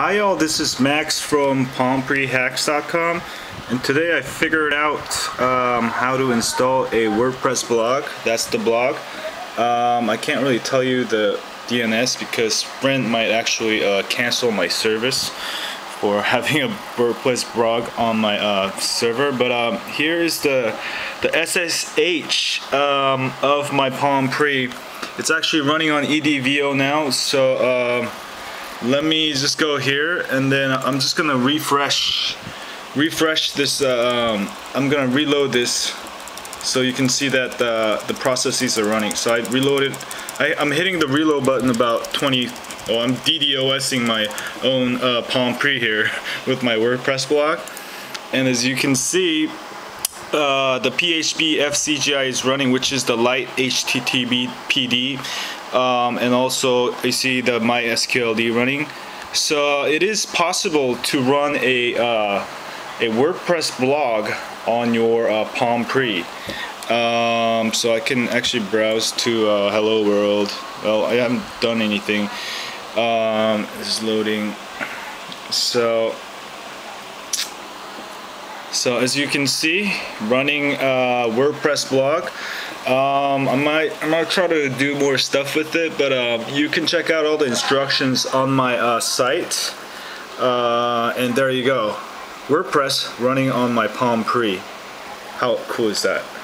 Hi y'all, this is Max from palmprehacks.com, and today I figured out how to install a WordPress blog. That's the blog. I can't really tell you the DNS because Brent might actually cancel my service for having a WordPress blog on my server. But here is the SSH of my Palm Pre. It's actually running on EDVO now, so let me just go here, and then I'm just gonna refresh this. I'm gonna reload this so you can see that the processes are running. So I reloaded. I'm hitting the reload button about 20. Oh, I'm DDoSing my own Palm Pre here with my WordPress blog, and as you can see, the PHP FCGI is running, which is the light HTTP PD, and also you see the MySQLD running. So it is possible to run a WordPress blog on your Palm Pre. So I can actually browse to hello world. Well, I haven't done anything. It's loading. So as you can see, running WordPress blog. I'm gonna try to do more stuff with it, but you can check out all the instructions on my site. And there you go, WordPress running on my Palm Pre. How cool is that?